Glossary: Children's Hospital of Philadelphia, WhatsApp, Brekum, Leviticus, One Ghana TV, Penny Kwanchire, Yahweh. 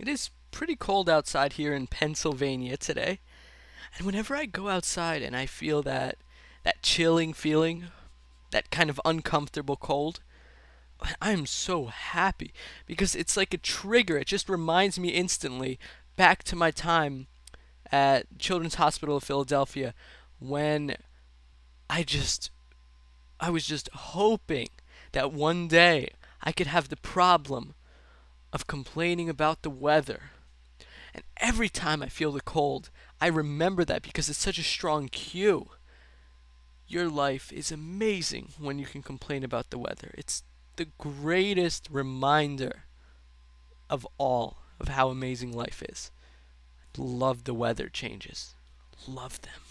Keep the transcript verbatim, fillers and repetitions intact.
It is pretty cold outside here in Pennsylvania today. And whenever I go outside and I feel that that chilling feeling, that kind of uncomfortable cold, I'm so happy because it's like a trigger. It just reminds me instantly back to my time at Children's Hospital of Philadelphia when I just I was just hoping that one day I could have the problem of complaining about the weather. And every time I feel the cold, I remember that because it's such a strong cue. Your life is amazing when you can complain about the weather. It's the greatest reminder of all of how amazing life is. Love the weather changes. Love them.